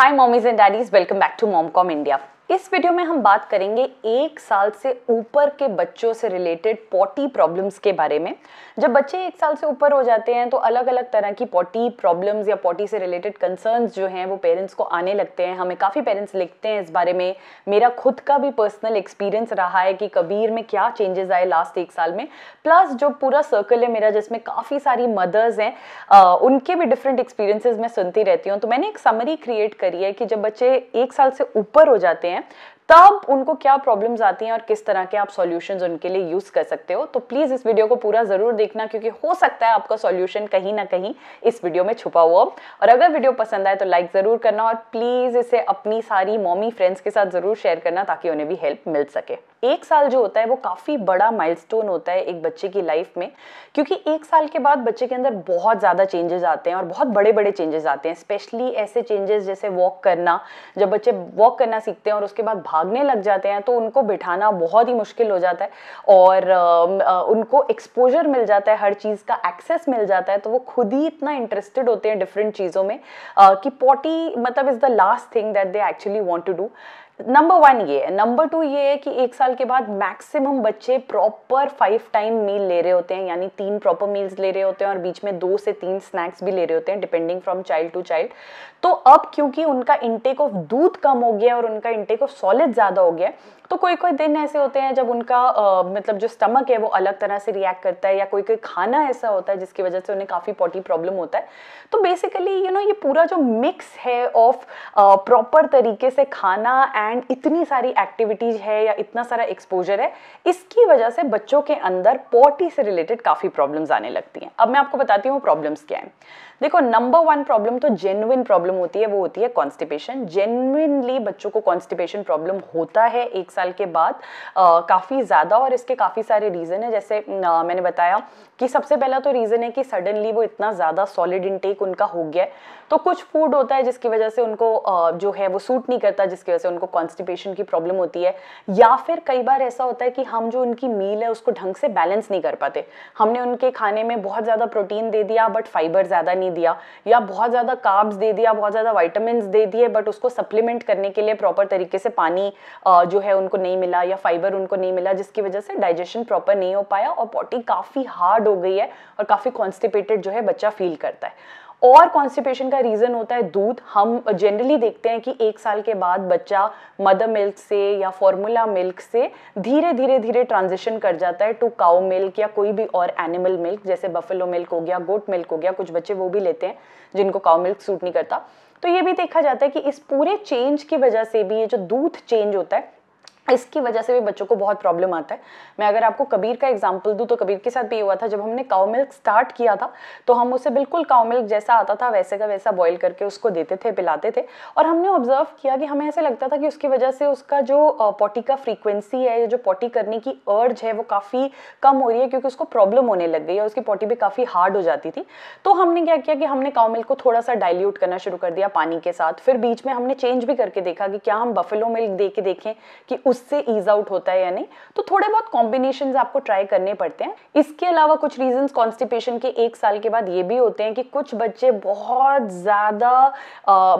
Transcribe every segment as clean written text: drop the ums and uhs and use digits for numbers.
Hi mommies and daddies, welcome back to MomCom India. इस video में हम बात करेंगे 1 साल से ऊपर के बच्चों से रिलेटेड पॉटी प्रॉब्लम्स के बारे में। जब बच्चे 1 साल से ऊपर हो जाते हैं तो अलग अलग तरह की पॉटी प्रॉब्लम्स या पॉटी से रिलेटेड कंसर्न्स जो हैं वो पेरेंट्स को आने लगते हैं। हमें काफ़ी पेरेंट्स लिखते हैं इस बारे में। मेरा खुद का भी पर्सनल एक्सपीरियंस रहा है कि कबीर में क्या चेंजेस आए लास्ट 1 साल में। प्लस जो पूरा सर्कल है मेरा जिसमें काफ़ी सारी मदर्स हैं उनके भी डिफरेंट एक्सपीरियंसेस मैं सुनती रहती हूँ। तो मैंने एक समरी क्रिएट करी है कि जब बच्चे 1 साल से ऊपर हो जाते हैं तब उनको क्या प्रॉब्लम्स आती हैं और किस तरह के आप सॉल्यूशंस उनके लिए यूज कर सकते हो। तो प्लीज इस वीडियो को पूरा जरूर देखना क्योंकि हो सकता है आपका सॉल्यूशन कहीं ना कहीं इस वीडियो में छुपा हुआ हो। और अगर वीडियो पसंद आए तो लाइक जरूर करना और प्लीज इसे अपनी सारी मॉमी फ्रेंड्स के साथ जरूर शेयर करना ताकि उन्हें भी हेल्प मिल सके। 1 साल जो होता है वो काफी बड़ा माइलस्टोन होता है एक बच्चे की लाइफ में, क्योंकि 1 साल के बाद बच्चे के अंदर बहुत ज्यादा चेंजेस आते हैं और बहुत बड़े बड़े चेंजेस आते हैं। स्पेशली ऐसे चेंजेस जैसे वॉक करना, जब बच्चे वॉक करना सीखते हैं और उसके बाद भागने लग जाते हैं तो उनको बिठाना बहुत ही मुश्किल हो जाता है और उनको एक्सपोजर मिल जाता है, हर चीज का एक्सेस मिल जाता है। तो वो खुद ही इतना इंटरेस्टेड होते हैं डिफरेंट चीजों में कि पॉटी मतलब is the last thing that they actually want to do. Number 1 ये है। नंबर 2 ये है कि 1 साल के बाद मैक्सिमम बच्चे प्रॉपर 5 टाइम मील ले रहे होते हैं, यानी 3 प्रॉपर मील्स ले रहे होते हैं और बीच में 2 से 3 स्नैक्स भी ले रहे होते हैं depending from child to child. तो अब क्योंकि उनका इंटेक ऑफ दूध कम हो गया और उनका इंटेक ऑफ सॉलिड ज़्यादा हो गया, तो कोई कोई दिन ऐसे होते हैं जब उनका मतलब जो स्टमक है वो अलग तरह से रिएक्ट करता है या कोई कोई खाना ऐसा होता है जिसकी वजह से उन्हें काफ़ी पॉटी प्रॉब्लम होता है। तो बेसिकली ये पूरा जो मिक्स है ऑफ प्रॉपर तरीके से खाना एंड इतनी सारी एक्टिविटीज है या इतना सारा एक्सपोजर है, इसकी वजह से बच्चों के अंदर पॉटी से रिलेटेड काफ़ी प्रॉब्लम्स आने लगती हैं। अब मैं आपको बताती हूँ प्रॉब्लम्स क्या हैं। देखो, नंबर 1 प्रॉब्लम तो जेन्युइन प्रॉब्लम होती है, वो होती है कॉन्स्टिपेशन। जेन्युइनली बच्चों को कॉन्स्टिपेशन प्रॉब्लम होता है 1 साल के बाद काफ़ी ज़्यादा, और इसके काफ़ी सारे रीज़न है। जैसे मैंने बताया कि सबसे पहला तो रीज़न है कि सडनली वो इतना ज़्यादा सॉलिड इनटेक उनका हो गया है। तो कुछ फूड होता है जिसकी वजह से उनको जो है वो सूट नहीं करता, जिसकी वजह से उनको कॉन्स्टिपेशन की प्रॉब्लम होती है। या फिर कई बार ऐसा होता है कि हम जो उनकी मील है उसको ढंग से बैलेंस नहीं कर पाते। हमने उनके खाने में बहुत ज़्यादा प्रोटीन दे दिया बट फाइबर ज़्यादा नहीं दिया, या बहुत ज़्यादा कार्ब्स दे दिया, बहुत ज़्यादा विटामिन दे दिए बट उसको सप्लीमेंट करने के लिए प्रॉपर तरीके से पानी जो है उनको नहीं मिला या फाइबर उनको नहीं मिला, जिसकी वजह से डाइजेशन प्रॉपर नहीं हो पाया और पॉटी काफ़ी हार्ड हो गई है और काफ़ी कॉन्स्टिपेटेड जो है बच्चा फील करता है। और कॉन्स्टिपेशन का रीज़न होता है दूध। हम जनरली देखते हैं कि 1 साल के बाद बच्चा मदर मिल्क से या फॉर्मूला मिल्क से धीरे धीरे ट्रांजिशन कर जाता है टू काउ मिल्क या कोई भी और एनिमल मिल्क, जैसे बफेलो मिल्क हो गया, गोट मिल्क हो गया। कुछ बच्चे वो भी लेते हैं जिनको काउ मिल्क सूट नहीं करता। तो ये भी देखा जाता है कि इस पूरे चेंज की वजह से भी, ये जो दूध चेंज होता है इसकी वजह से भी बच्चों को बहुत प्रॉब्लम आता है। मैं अगर आपको कबीर का एग्जांपल दूं तो कबीर के साथ भी ये हुआ था। जब हमने काउ मिल्क स्टार्ट किया था तो हम उसे बिल्कुल काउ मिल्क जैसा आता था वैसे का वैसा बॉईल करके उसको देते थे, पिलाते थे, और हमने ऑब्जर्व किया कि हमें ऐसा लगता था कि उसकी वजह से उसका जो पॉटी का फ्रीक्वेंसी है, जो पॉटी करने की अर्ज है, वो काफ़ी कम हो रही है क्योंकि उसको प्रॉब्लम होने लग गई है। उसकी पॉटी भी काफ़ी हार्ड हो जाती थी। तो हमने क्या किया कि हमने काउ मिल्क को थोड़ा सा डाइल्यूट करना शुरू कर दिया पानी के साथ। फिर बीच में हमने चेंज भी करके देखा कि क्या हम बफेलो मिल्क दे के देखें कि उससे ईज आउट होता है या नहीं। तो थोड़े बहुत कॉम्बिनेशंस आपको ट्राई करने पड़ते हैं। इसके अलावा कुछ रीजंस कॉन्स्टिपेशन के 1 साल के बाद ये भी होते हैं कि कुछ बच्चे बहुत ज़्यादा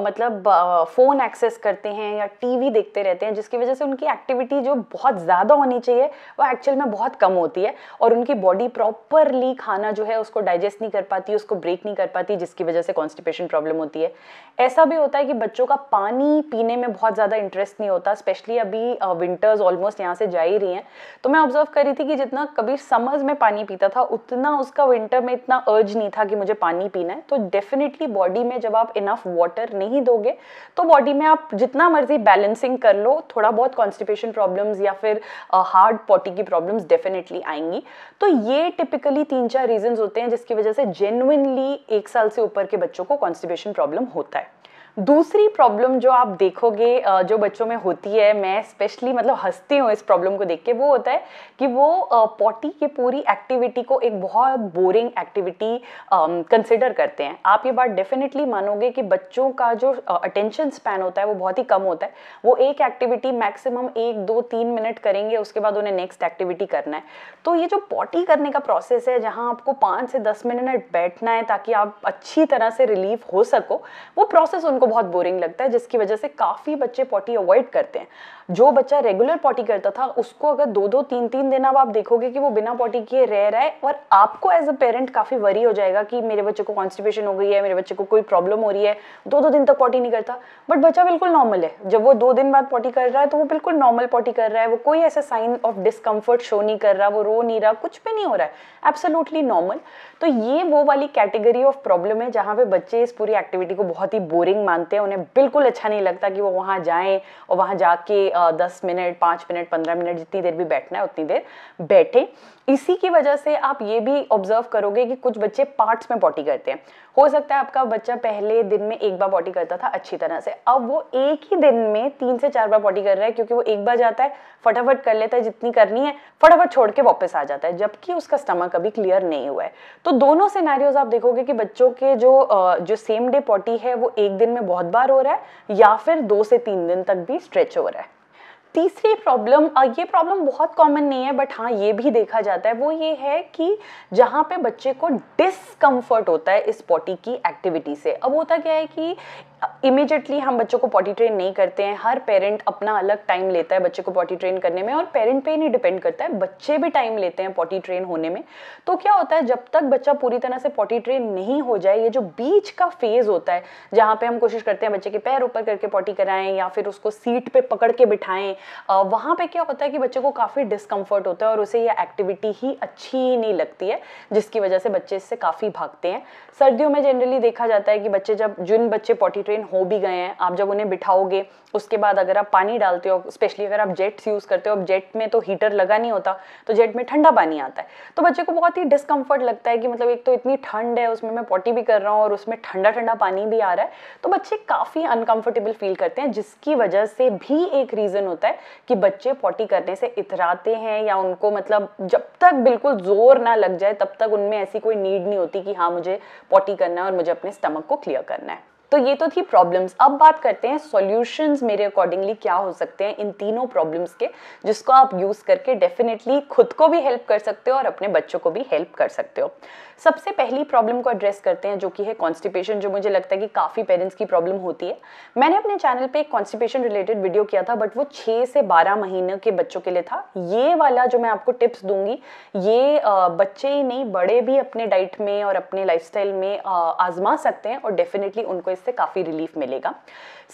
मतलब फ़ोन एक्सेस करते हैं या टीवी देखते रहते हैं, जिसकी वजह से उनकी एक्टिविटी जो बहुत ज़्यादा होनी चाहिए वो एक्चुअल में बहुत कम होती है और उनकी बॉडी प्रॉपरली खाना जो है उसको डाइजेस्ट नहीं कर पाती, उसको ब्रेक नहीं कर पाती, जिसकी वजह से कॉन्स्टिपेशन प्रॉब्लम होती है। ऐसा भी होता है कि बच्चों का पानी पीने में बहुत ज़्यादा इंटरेस्ट नहीं होता। स्पेशली अभी विंटर्स ऑलमोस्ट यहाँ से जा ही रही हैं, तो मैं ऑब्जर्व करी थी कि जितना कभी समर्स में पानी पीता था उतना उसका विंटर में इतना अर्ज नहीं था कि मुझे पानी पीना है। तो डेफिनेटली बॉडी में जब आप इनफ वाटर नहीं दोगे तो बॉडी में आप जितना मर्जी बैलेंसिंग कर लो, थोड़ा बहुत कॉन्स्टिपेशन प्रॉब्लम्स या फिर हार्ड पॉटी की प्रॉब्लम्स डेफिनेटली आएंगी। तो ये टिपिकली 3-4 रीजंस होते हैं जिसकी वजह से जेन्युइनली 1 साल से ऊपर के बच्चों को कॉन्स्टिपेशन प्रॉब्लम होता है। दूसरी प्रॉब्लम जो आप देखोगे जो बच्चों में होती है, मैं स्पेशली मतलब हंसती हूँ इस प्रॉब्लम को देख के, वो होता है कि वो पॉटी की पूरी एक्टिविटी को एक बहुत बोरिंग एक्टिविटी कंसिडर करते हैं। आप ये बात डेफिनेटली मानोगे कि बच्चों का जो अटेंशन स्पैन होता है वो बहुत ही कम होता है। वो एक एक्टिविटी मैक्सिमम 1-2-3 मिनट करेंगे, उसके बाद उन्हें नेक्स्ट एक्टिविटी करना है। तो ये जो पॉटी करने का प्रोसेस है जहाँ आपको 5 से 10 मिनट बैठना है ताकि आप अच्छी तरह से रिलीफ हो सको, वो प्रोसेस उनको बहुत बोरिंग लगता है, जिसकी वजह से काफ़ी बच्चे पॉटी अवॉइड करते हैं। जो बच्चा रेगुलर पॉटी करता था उसको अगर दो दो तीन तीन दिन अब आप देखोगे कि वो बिना पॉटी किए रह रहा है, और आपको एज अ पेरेंट काफ़ी वरी हो जाएगा कि मेरे बच्चे को कॉन्स्टिपेशन हो गई है, मेरे बच्चे को कोई प्रॉब्लम हो रही है, दो दो दिन तक पॉटी नहीं करता। बट बच्चा बिल्कुल नॉर्मल है, जब वो दो दिन बाद पॉटी कर रहा है तो वो बिल्कुल नॉर्मल पॉटी कर रहा है, वो कोई ऐसा साइन ऑफ डिस्कम्फर्ट शो नहीं कर रहा, वो रो नहीं रहा, कुछ भी नहीं हो रहा है, एब्सोल्युटली नॉर्मल। तो ये वो वाली कैटेगरी ऑफ प्रॉब्लम है जहाँ पे बच्चे इस पूरी एक्टिविटी को बहुत ही बोरिंग मानते हैं, उन्हें बिल्कुल अच्छा नहीं लगता कि वो वहाँ जाएं और वहाँ जाके 10 मिनट 5 मिनट 15 मिनट जितनी देर भी बैठना है उतनी देर बैठें। इसी की वजह से आप ये भी ऑब्जर्व करोगे कि कुछ बच्चे पार्ट्स में पॉटी करते हैं। हो सकता है आपका बच्चा पहले दिन में एक बार पॉटी करता था अच्छी तरह से, अब वो एक ही दिन में 3 से 4 बार पॉटी कर रहा है, क्योंकि वो एक बार जाता है, फटाफट कर लेता है जितनी करनी है, फटाफट छोड़ के वापस आ जाता है, जबकि उसका स्टमक अभी क्लियर नहीं हुआ है। तो दोनों सिनेरियोज आप देखोगे कि बच्चों के जो सेम डे पॉटी है वो एक दिन में बहुत बार हो रहा है, या फिर 2 से 3 दिन तक भी स्ट्रेच हो रहा है। तीसरी प्रॉब्लम, ये प्रॉब्लम बहुत कॉमन नहीं है बट हाँ ये भी देखा जाता है, वो ये है कि जहाँ पे बच्चे को डिसकम्फर्ट होता है इस पॉटी की एक्टिविटी से। अब होता क्या है कि इमीडिएटली हम बच्चों को पॉटी ट्रेन नहीं करते हैं, हर पेरेंट अपना अलग टाइम लेता है बच्चे को पॉटी ट्रेन करने में, और पेरेंट पे ही नहीं डिपेंड करता है, बच्चे भी टाइम लेते हैं पॉटी ट्रेन होने में। तो क्या होता है, जब तक बच्चा पूरी तरह से पॉटी ट्रेन नहीं हो जाए, ये जो बीच का फेज होता है जहाँ पे हम कोशिश करते हैं बच्चे के पैर ऊपर करके पॉटी कराएं या फिर उसको सीट पे पकड़ के बिठाएं, वहाँ पे क्या होता है कि बच्चे को काफ़ी डिस्कम्फर्ट होता है और उसे यह एक्टिविटी ही अच्छी नहीं लगती है, जिसकी वजह से बच्चे इससे काफ़ी भागते हैं। सर्दियों में जनरली देखा जाता है कि बच्चे जब जिन बच्चे पॉटी ट्रेन हो भी गए हैं, आप जब उन्हें बिठाओगे उसके बाद अगर आप पानी डालते हो, स्पेशली अगर आप जेट्स यूज़ करते हो, अब जेट में तो हीटर लगा नहीं होता तो जेट में ठंडा पानी आता है, तो बच्चे को बहुत ही डिस्कम्फर्ट लगता है कि मतलब एक तो इतनी ठंड है, उसमें मैं पॉटी भी कर रहा हूँ और उसमें ठंडा ठंडा पानी भी आ रहा है, तो बच्चे काफ़ी अनकम्फर्टेबल फील करते हैं, जिसकी वजह से भी एक रीज़न होता है कि बच्चे पॉटी करने से इतराते हैं, या उनको मतलब जब तक बिल्कुल जोर ना लग जाए तब तक उनमें ऐसी कोई नीड नहीं होती कि हाँ मुझे पॉटी करना है और मुझे अपने स्टमक को क्लियर करना है। तो ये तो थी प्रॉब्लम्स। अब बात करते हैं सॉल्यूशंस, मेरे अकॉर्डिंगली क्या हो सकते हैं इन तीनों प्रॉब्लम्स के, जिसको आप यूज़ करके डेफिनेटली खुद को भी हेल्प कर सकते हो और अपने बच्चों को भी हेल्प कर सकते हो। सबसे पहली प्रॉब्लम को एड्रेस करते हैं जो कि है कॉन्स्टिपेशन, जो मुझे लगता है कि काफ़ी पेरेंट्स की प्रॉब्लम होती है। मैंने अपने चैनल पे एक कॉन्स्टिपेशन रिलेटेड वीडियो किया था बट वो 6 से 12 महीने के बच्चों के लिए था। ये वाला जो मैं आपको टिप्स दूंगी ये बच्चे ही नहीं बड़े भी अपने डाइट में और अपने लाइफस्टाइल में आजमा सकते हैं और डेफिनेटली उनको इससे काफ़ी रिलीफ मिलेगा।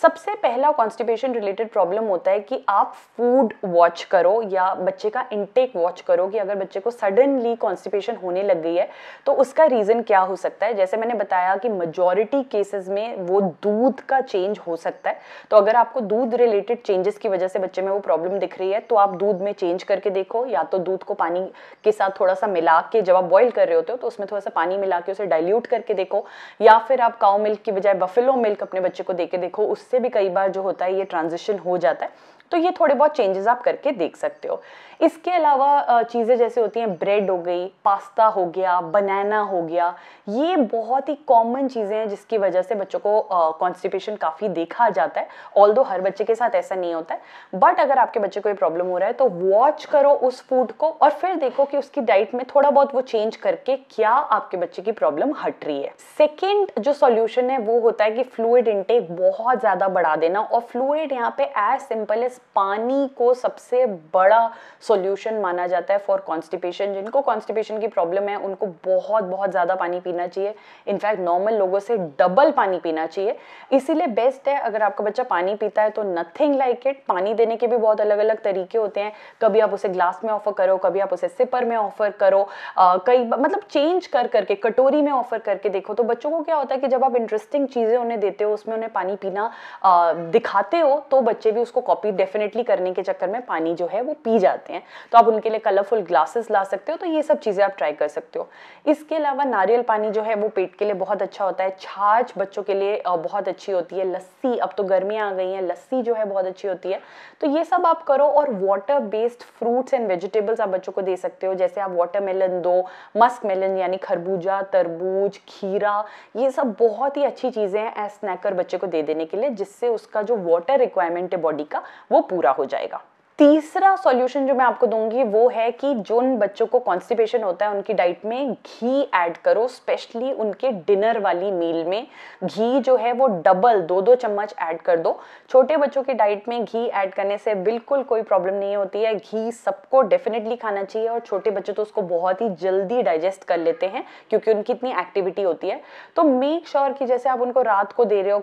सबसे पहला कॉन्स्टिपेशन रिलेटेड प्रॉब्लम होता है कि आप फूड वॉच करो या बच्चे का इंटेक वॉच करो कि अगर बच्चे को सडनली कॉन्स्टिपेशन होने लग गई है तो उसका रीज़न क्या हो सकता है। जैसे मैंने बताया कि मेजॉरिटी केसेस में वो दूध का चेंज हो सकता है, तो अगर आपको दूध रिलेटेड चेंजेस की वजह से बच्चे में वो प्रॉब्लम दिख रही है तो आप दूध में चेंज करके देखो, या तो दूध को पानी के साथ थोड़ा सा मिला के, जब आप बॉयल कर रहे होते हो तो उसमें थोड़ा सा पानी मिला के उसे डाइल्यूट करके देखो, या फिर आप काउ मिल्क की बजाय बफेलो मिल्क अपने बच्चे को देके देखो, उससे भी कई बार जो होता है ये ट्रांजिशन हो जाता है। तो ये थोड़े बहुत चेंजेस आप करके देख सकते हो। इसके अलावा चीज़ें जैसे होती हैं ब्रेड हो गई, पास्ता हो गया, बनाना हो गया, ये बहुत ही कॉमन चीज़ें हैं जिसकी वजह से बच्चों को कॉन्स्टिपेशन काफ़ी देखा जाता है। ऑल्दो हर बच्चे के साथ ऐसा नहीं होता है, बट अगर आपके बच्चे को ये प्रॉब्लम हो रहा है तो वॉच करो उस फूड को और फिर देखो कि उसकी डाइट में थोड़ा बहुत वो चेंज करके क्या आपके बच्चे की प्रॉब्लम हट रही है। सेकेंड जो सॉल्यूशन है वो होता है कि फ्लूइड इंटेक बहुत ज़्यादा बढ़ा देना, और फ्लूइड यहाँ पे एज सिंपल एज पानी को सबसे बड़ा सॉल्यूशन माना जाता है फॉर कॉन्स्टिपेशन। जिनको कॉन्स्टिपेशन की प्रॉब्लम है उनको बहुत बहुत ज़्यादा पानी पीना चाहिए, इनफैक्ट नॉर्मल लोगों से डबल पानी पीना चाहिए। इसीलिए बेस्ट है अगर आपका बच्चा पानी पीता है तो नथिंग लाइक इट। पानी देने के भी बहुत अलग अलग तरीके होते हैं, कभी आप उसे ग्लास में ऑफर करो, कभी आप उसे सिपर में ऑफर करो, कई मतलब चेंज कर करके कटोरी में ऑफर करके देखो। तो बच्चों को क्या होता है कि जब आप इंटरेस्टिंग चीज़ें उन्हें देते हो, उसमें उन्हें पानी पीना दिखाते हो, तो बच्चे भी उसको कॉपी डेफिनेटली करने के चक्कर में पानी जो है वो पी जाते हैं। तो आप उनके लिए कलरफुल ग्लासेस ला सकते हो, तो ये सब चीज़ें आप ट्राई कर सकते हो। इसके अलावा नारियल पानी जो है वो पेट के लिए बहुत अच्छा होता है, छाछ बच्चों के लिए बहुत अच्छी होती है, लस्सी, अब तो गर्मियाँ आ गई हैं, लस्सी जो है बहुत अच्छी होती है। तो ये सब आप करो, और water based fruits and vegetables आप बच्चों को दे सकते हो, जैसे आप वाटरमेलन दो, मस्क मेलन यानी खरबूजा, तरबूज, खीरा, ये सब बहुत ही अच्छी चीज़ें हैं स्नैकर बच्चे को दे देने के लिए, जिससे उसका जो वाटर रिक्वायरमेंट है बॉडी का वो पूरा हो जाएगा। तीसरा सॉल्यूशन जो मैं आपको दूंगी वो है कि जिन बच्चों को कॉन्स्टिपेशन होता है उनकी डाइट में घी ऐड करो, स्पेशली उनके डिनर वाली मील में घी जो है वो डबल 2-2 चम्मच ऐड कर दो। छोटे बच्चों की डाइट में घी ऐड करने से बिल्कुल कोई प्रॉब्लम नहीं होती है, घी सबको डेफिनेटली खाना चाहिए और छोटे बच्चे तो उसको बहुत ही जल्दी डाइजेस्ट कर लेते हैं क्योंकि उनकी इतनी एक्टिविटी होती है। तो मेक श्योर कि जैसे आप उनको रात को दे रहे हो,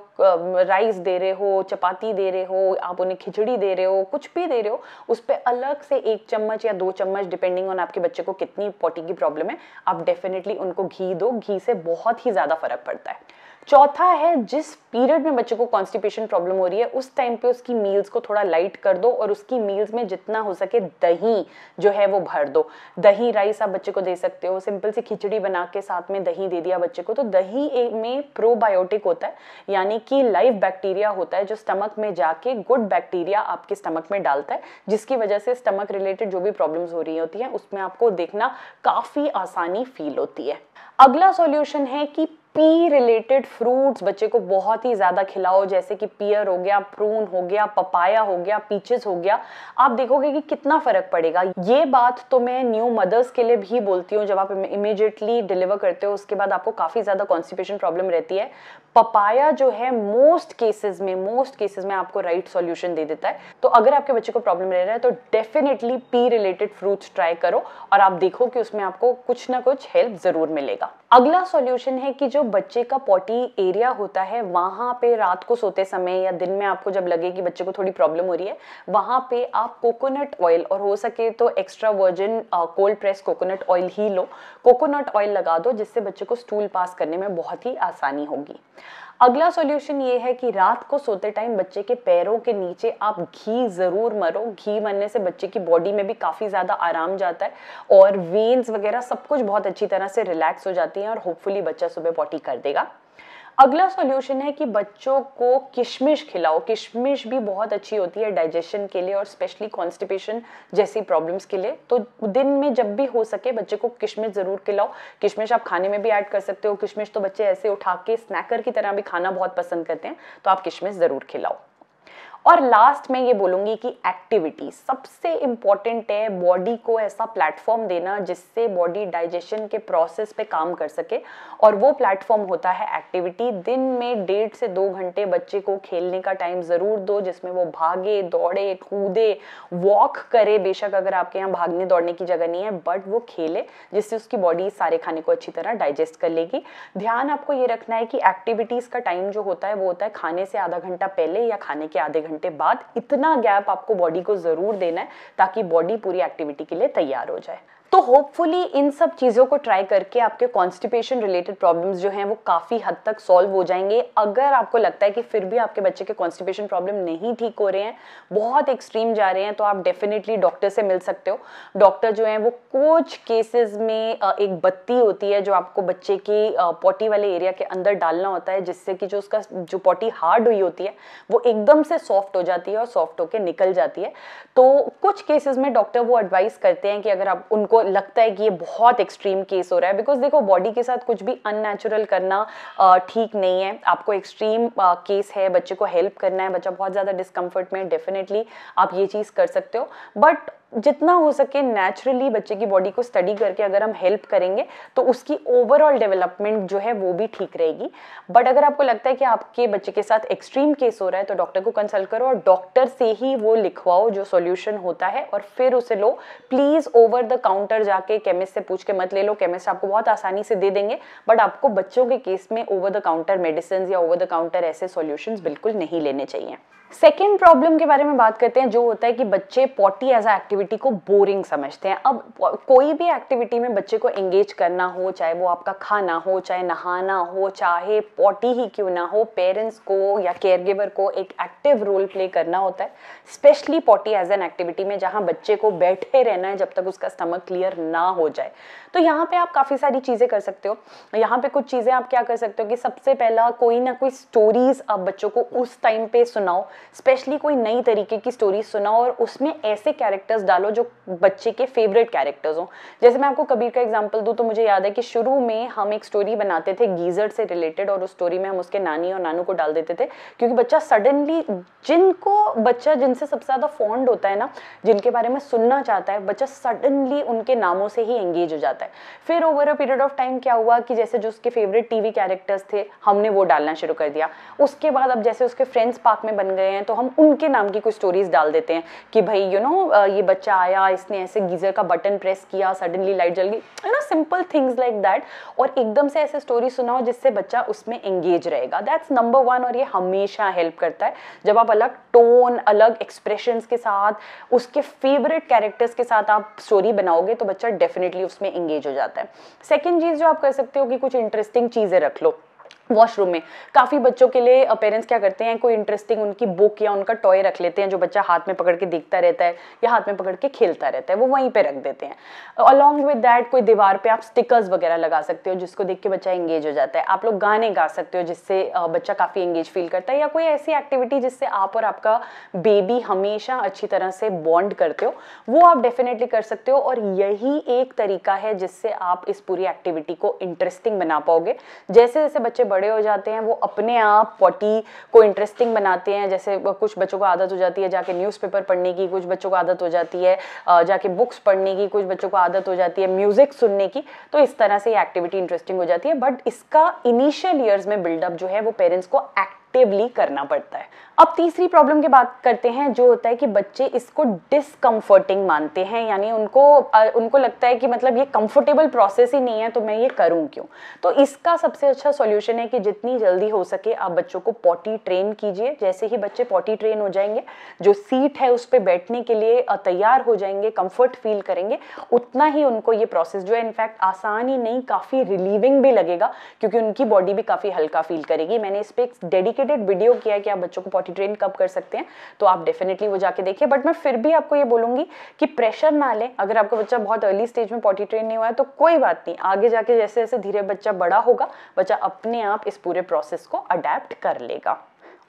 राइस दे रहे हो, चपाती दे रहे हो, आप उन्हें खिचड़ी दे रहे हो, कुछ भी दे रहे हो, उस पे अलग से 1 चम्मच या 2 चम्मच डिपेंडिंग ऑन आपके बच्चे को कितनी पॉटी की प्रॉब्लम है, आप डेफिनेटली उनको घी दो, घी से बहुत ही ज्यादा फर्क पड़ता है। चौथा है, जिस पीरियड में बच्चे को कॉन्स्टिपेशन प्रॉब्लम हो रही है उस टाइम पे उसकी मील्स को थोड़ा लाइट कर दो और उसकी मील्स में जितना हो सके दही जो है वो भर दो। दही राइस आप बच्चे को दे सकते हो, सिंपल सी खिचड़ी बना के साथ में दही दे दिया बच्चे को, तो दही में प्रोबायोटिक होता है यानी कि लाइव बैक्टीरिया होता है जो स्टमक में जाके गुड बैक्टीरिया आपके स्टमक में डालता है, जिसकी वजह से स्टमक रिलेटेड जो भी प्रॉब्लम्स हो रही होती हैं उसमें आपको देखना काफी आसानी फील होती है। अगला सॉल्यूशन है कि पी रिलेटेड फ्रूट्स बच्चे को बहुत ही ज़्यादा खिलाओ, जैसे कि पियर हो गया, प्रून हो गया, पपाया हो गया, पीचेस हो गया। आप देखोगे कि कितना फ़र्क पड़ेगा। ये बात तो मैं न्यू मदर्स के लिए भी बोलती हूँ, जब आप इमीडिएटली डिलीवर करते हो उसके बाद आपको काफ़ी ज़्यादा कॉन्स्टिपेशन प्रॉब्लम रहती है। पपाया जो है मोस्ट केसेस में आपको राइट सॉल्यूशन दे देता है। तो अगर आपके बच्चे को प्रॉब्लम रह रहा है तो definitely P related fruits try करो और आप देखो कि उसमें आपको कुछ ना कुछ हेल्प ज़रूर मिलेगा। अगला सॉल्यूशन है कि बच्चे का पॉटी एरिया होता है वहां पे रात को सोते समय या दिन में आपको जब लगे कि बच्चे को थोड़ी प्रॉब्लम हो रही है, वहां पे आप कोकोनट ऑयल और हो सके तो extra virgin cold press coconut oil ही लो, कोकोनट ऑयल लगा दो, जिससे बच्चे को स्टूल पास करने में बहुत ही आसानी होगी। अगला सॉल्यूशन ये है कि रात को सोते टाइम बच्चे के पैरों के नीचे आप घी ज़रूर मरो। घी मरने से बच्चे की बॉडी में भी काफ़ी ज़्यादा आराम जाता है और वेन्स वगैरह सब कुछ बहुत अच्छी तरह से रिलैक्स हो जाती हैं और होपफुली बच्चा सुबह पॉटी कर देगा। अगला सॉल्यूशन है कि बच्चों को किशमिश खिलाओ। किशमिश भी बहुत अच्छी होती है डाइजेशन के लिए और स्पेशली कॉन्स्टिपेशन जैसी प्रॉब्लम्स के लिए। तो दिन में जब भी हो सके बच्चे को किशमिश ज़रूर खिलाओ। किशमिश आप खाने में भी ऐड कर सकते हो, किशमिश तो बच्चे ऐसे उठा के स्नैकर की तरह भी खाना बहुत पसंद करते हैं, तो आप किशमिश ज़रूर खिलाओ। और लास्ट में ये बोलूँगी कि एक्टिविटी सबसे इम्पॉर्टेंट है। बॉडी को ऐसा प्लेटफॉर्म देना जिससे बॉडी डाइजेशन के प्रोसेस पे काम कर सके, और वो प्लेटफॉर्म होता है एक्टिविटी। दिन में 1.5 से 2 घंटे बच्चे को खेलने का टाइम ज़रूर दो, जिसमें वो भागे, दौड़े, कूदे, वॉक करे। बेशक अगर आपके यहाँ भागने दौड़ने की जगह नहीं है बट वो खेले, जिससे उसकी बॉडी सारे खाने को अच्छी तरह डाइजेस्ट कर लेगी। ध्यान आपको ये रखना है कि एक्टिविटीज़ का टाइम जो होता है वो होता है खाने से आधा घंटा पहले या खाने के आधे घंटे बाद। इतना गैप आपको बॉडी को जरूर देना है ताकि बॉडी पूरी एक्टिविटी के लिए तैयार हो जाए। तो होपफुली इन सब चीज़ों को ट्राई करके आपके कॉन्स्टिपेशन रिलेटेड प्रॉब्लम्स जो हैं वो काफ़ी हद तक सॉल्व हो जाएंगे। अगर आपको लगता है कि फिर भी आपके बच्चे के कॉन्स्टिपेशन प्रॉब्लम नहीं ठीक हो रहे हैं, बहुत एक्सट्रीम जा रहे हैं, तो आप डेफिनेटली डॉक्टर से मिल सकते हो। डॉक्टर जो हैं वो कुछ केसेस में एक बत्ती होती है जो आपको बच्चे की पॉटी वाले एरिया के अंदर डालना होता है, जिससे कि जो पॉटी हार्ड हुई होती है वो एकदम से सॉफ्ट हो जाती है और सॉफ्ट होकर निकल जाती है। तो कुछ केसेस में डॉक्टर वो एडवाइस करते हैं कि अगर आप उनको लगता है कि ये बहुत एक्सट्रीम केस हो रहा है, बिकॉज देखो बॉडी के साथ कुछ भी अननेचुरल करना ठीक नहीं है। आपको एक्सट्रीम केस है, बच्चे को हेल्प करना है, बच्चा बहुत ज़्यादा डिस्कम्फर्ट में है, डेफिनेटली आप ये चीज़ कर सकते हो। बट जितना हो सके नेचुरली बच्चे की बॉडी को स्टडी करके अगर हम हेल्प करेंगे तो उसकी ओवरऑल डेवलपमेंट जो है वो भी ठीक रहेगी। बट अगर आपको लगता है कि आपके बच्चे के साथ एक्सट्रीम केस हो रहा है तो डॉक्टर को कंसल्ट करो और डॉक्टर से ही वो लिखवाओ जो सॉल्यूशन होता है और फिर उसे लो। प्लीज़ ओवर द काउंटर जाके केमिस्ट से पूछ के मत ले लो, केमिस्ट आपको बहुत आसानी से दे देंगे। बट आपको बच्चों के केस में ओवर द काउंटर मेडिसिन या ओवर द काउंटर ऐसे सॉल्यूशन बिल्कुल नहीं लेने चाहिए। सेकेंड प्रॉब्लम के बारे में बात करते हैं जो होता है कि बच्चे पॉटी एज अ एक्टिविटी को बोरिंग समझते हैं। अब कोई भी एक्टिविटी में बच्चे को एंगेज करना हो, चाहे वो आपका खाना हो, चाहे नहाना हो, चाहे पॉटी ही क्यों ना हो, पेरेंट्स को या केयरगिवर को एक एक्टिव रोल प्ले करना होता है, specially potty as an activity में जहाँ बच्चे को बैठे रहना है जब तक उसका स्टमक क्लियर क्लियर ना हो जाए। तो यहाँ पे आप काफ़ी सारी चीज़ें कर सकते हो। यहाँ पे कुछ चीज़ें आप क्या कर सकते हो कि सबसे पहला कोई ना कोई स्टोरीज़ आप बच्चों को उस टाइम पे सुनाओ, स्पेशली कोई नई तरीके की स्टोरीज सुनाओ और उसमें ऐसे कैरेक्टर्स डालो जो बच्चे के फेवरेट कैरेक्टर्स हों। जैसे मैं आपको कबीर का एग्जाम्पल दूँ तो मुझे याद है कि शुरू में हम एक स्टोरी बनाते थे गीज़र से रिलेटेड और उस स्टोरी में हम उसके नानी और नानू को डाल देते थे, क्योंकि बच्चा सडनली जिनसे सबसे ज़्यादा फॉन्ड होता है ना, जिनके बारे में सुनना चाहता है, बच्चा सडनली उनके नामों से ही एंगेज हो जाता है। फिर over a period of time क्या हुआ कि जैसे जो उसके फेवरेट टीवी कैरेक्टर्स थे हमने वो डालना शुरू कर दिया। उसके बाद अब जैसे उसके फ्रेंड्स पार्क में बन गए हैं तो हम उनके नाम की कुछ स्टोरीज डाल देते हैं कि भाई ये बच्चा आया, इसने ऐसे गीजर का बटन प्रेस किया, सडनली लाइट जल गई, सिंपल थिंग्स लाइक दैट। और एकदम से ऐसे स्टोरी सुनाओ जिससे बच्चा उसमें एंगेज रहेगा, दैट्स नंबर 1। और ये हमेशा हेल्प करता है जब आप अलग टोन, अलग एक्सप्रेशंस के साथ, उसके फेवरेट कैरेक्टर्स के साथ आप स्टोरी बनाओगे तो बच्चा डेफिनेटली उसमें एंगेज हो जाता है। सेकंड चीज़ जो आप कर सकते हो कि कुछ इंटरेस्टिंग चीज़ें रख लो वॉशरूम में। काफ़ी बच्चों के लिए पेरेंट्स क्या करते हैं, कोई इंटरेस्टिंग उनकी बुक या उनका टॉय रख लेते हैं जो बच्चा हाथ में पकड़ के देखता रहता है या हाथ में पकड़ के खेलता रहता है, वो वहीं पे रख देते हैं। अलॉन्ग विद दैट कोई दीवार पे आप स्टिकर्स वगैरह लगा सकते हो जिसको देख के बच्चा एंगेज हो जाता है। आप लोग गाने गा सकते हो जिससे बच्चा काफ़ी एंगेज फील करता है, या कोई ऐसी एक्टिविटी जिससे आप और आपका बेबी हमेशा अच्छी तरह से बॉन्ड करते हो, वो आप डेफिनेटली कर सकते हो। और यही एक तरीका है जिससे आप इस पूरी एक्टिविटी को इंटरेस्टिंग बना पाओगे। जैसे जैसे बच्चे हो जाते हैं वो अपने आप पॉटी को इंटरेस्टिंग बनाते हैं। जैसे कुछ बच्चों को आदत हो जाती है जाके न्यूज़पेपर पढ़ने की, कुछ बच्चों को आदत हो जाती है जाके बुक्स पढ़ने की, कुछ बच्चों को आदत हो जाती है म्यूजिक सुनने की। तो इस तरह से ये एक्टिविटी इंटरेस्टिंग हो जाती है, बट इसका इनिशियल ईयर्स में बिल्डअप जो है वो पेरेंट्स को एक्टिवली करना पड़ता है। अब तीसरी प्रॉब्लम की बात करते हैं जो होता है कि बच्चे इसको डिसकम्फर्टिंग मानते हैं, यानी उनको लगता है कि मतलब ये कंफर्टेबल प्रोसेस ही नहीं है तो मैं ये करूं क्यों। तो इसका सबसे अच्छा सॉल्यूशन है कि जितनी जल्दी हो सके आप बच्चों को पॉटी ट्रेन कीजिए। जैसे ही बच्चे पॉटी ट्रेन हो जाएंगे, जो सीट है उस पर बैठने के लिए तैयार हो जाएंगे, कंफर्ट फील करेंगे, उतना ही उनको ये प्रोसेस जो है इनफैक्ट आसान ही नहीं काफ़ी रिलीविंग भी लगेगा, क्योंकि उनकी बॉडी भी काफ़ी हल्का फील करेगी। मैंने इस पर एक डेडिकेटेड वीडियो किया है कि आप बच्चों को पॉटी ट्रेन कब कर सकते हैं, तो आप डेफिनेटली वो जाके देखिए। बट मैं फिर भी आपको ये बोलूंगी कि प्रेशर ना लें। अगर आपका बच्चा बहुत अर्ली स्टेज में पॉटी ट्रेन नहीं हुआ है तो कोई बात नहीं, आगे जाके जैसे जैसे धीरे बच्चा बड़ा होगा, बच्चा अपने आप इस पूरे प्रोसेस को अडेप्ट कर लेगा।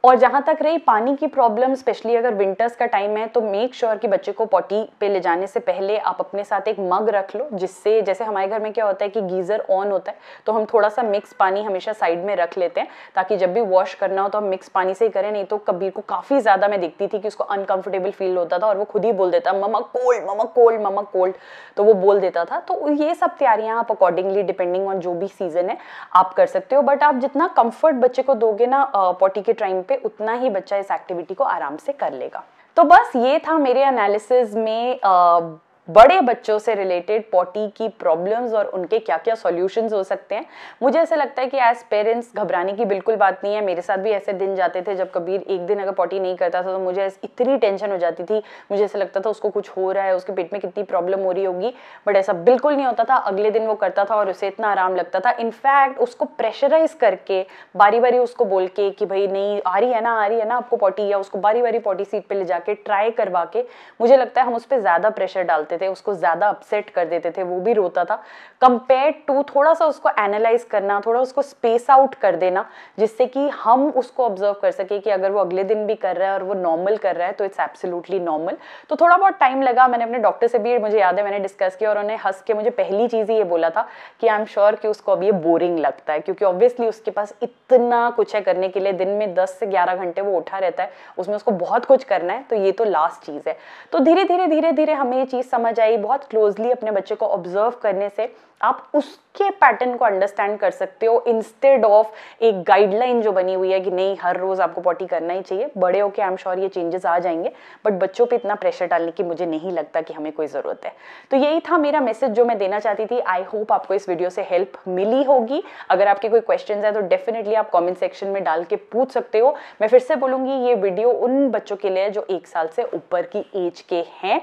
और जहाँ तक रही पानी की प्रॉब्लम, स्पेशली अगर विंटर्स का टाइम है तो मेक श्योर कि बच्चे को पॉटी पे ले जाने से पहले आप अपने साथ एक मग रख लो, जिससे जैसे हमारे घर में क्या होता है कि गीज़र ऑन होता है तो हम थोड़ा सा मिक्स पानी हमेशा साइड में रख लेते हैं, ताकि जब भी वॉश करना हो तो हम मिक्स पानी से ही करें। नहीं तो कबीर को काफ़ी ज़्यादा मैं देखती थी कि उसको अनकम्फर्टेबल फील होता था और वो खुद ही बोल देता mamma cold, mamma cold, mamma cold, तो वो बोल देता था। तो ये सब तैयारियाँ आप अकॉर्डिंगली डिपेंडिंग ऑन जो भी सीज़न है आप कर सकते हो, बट आप जितना कम्फर्ट बच्चे को दोगे ना पॉटी के टाइम उतना ही बच्चा इस एक्टिविटी को आराम से कर लेगा। तो बस ये था मेरे एनालिसिस में बड़े बच्चों से रिलेटेड पॉटी की प्रॉब्लम्स और उनके क्या क्या सॉल्यूशंस हो सकते हैं। मुझे ऐसा लगता है कि एज पेरेंट्स घबराने की बिल्कुल बात नहीं है। मेरे साथ भी ऐसे दिन जाते थे जब कबीर एक दिन अगर पॉटी नहीं करता था तो मुझे इतनी टेंशन हो जाती थी, मुझे ऐसा लगता था उसको कुछ हो रहा है, उसके पेट में कितनी प्रॉब्लम हो रही होगी, बट ऐसा बिल्कुल नहीं होता था। अगले दिन वो करता था और उसे इतना आराम लगता था। इनफैक्ट उसको प्रेशराइज करके बारी बारी उसको बोल के कि भाई नहीं आ रही है ना, आ रही है ना आपको पॉटी, या उसको बारी बारी पॉटी सीट पर ले जाके ट्राई करवा के, मुझे लगता है हम उस पर ज़्यादा प्रेशर डालते थे, उसको ज्यादा अपसेट कर देते थे, वो भी रोता था। कंपेयर टू थोड़ा सा उसको एनालाइज करना, थोड़ा उसको स्पेस आउट कर देना, जिससे कि हम उसको ऑब्जर्व कर सके कि अगर वो अगले दिन भी कर रहा है और वो नॉर्मल कर रहा है तो इट्स एब्सोल्युटली नॉर्मल। तो थोड़ा बहुत टाइम लगा। मैंने अपने डॉक्टर से भी, मुझे याद है मैंने डिस्कस किया और उन्होंने हंस के मुझे पहली चीज ही ये बोला था कि आई एम श्योर कि उसको अब ये बोरिंग लगता है, क्योंकि ऑब्वियसली उसके पास इतना कुछ है करने के लिए, दिन में 10 से 11 घंटे वो उठा रहता है, उसमें उसको बहुत कुछ करना है, तो ये तो लास्ट चीज है। तो धीरे धीरे धीरे धीरे हमें ये चीज समझ आई। बहुत क्लोजली अपने बच्चे को ऑब्जर्व करने से आप उसके पैटर्न को अंडरस्टैंड कर सकते हो, इंस्टेड ऑफ एक गाइडलाइन जो बनी हुई है कि नहीं हर रोज आपको पॉटी करना ही चाहिए। बड़े होके आई एम श्योर ये चेंजेस आ जाएंगे, बट बच्चों पे इतना प्रेशर डालने की मुझे नहीं लगता कि हमें कोई ज़रूरत है। तो यही था मेरा मैसेज जो मैं देना चाहती थी। आई होप आपको इस वीडियो से हेल्प मिली होगी। अगर आपके कोई क्वेश्चन है तो डेफिनेटली आप कॉमेंट सेक्शन में डाल के पूछ सकते हो। मैं फिर से बोलूँगी ये वीडियो उन बच्चों के लिए जो 1 साल से ऊपर की एज के हैं,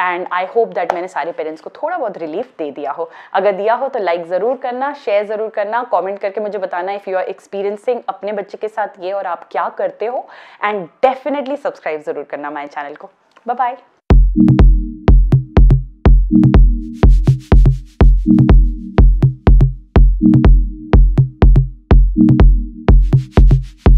एंड आई होप दैट मैंने सारे पेरेंट्स को थोड़ा बहुत रिलीफ दे दिया हो। अगर दिया हो तो लाइक ज़रूर करना, शेयर ज़रूर करना, कमेंट करके मुझे बताना इफ़ यू आर एक्सपीरियंसिंग अपने बच्चे के साथ ये और आप क्या करते हो, एंड डेफिनेटली सब्सक्राइब ज़रूर करना माय चैनल को। Bye bye.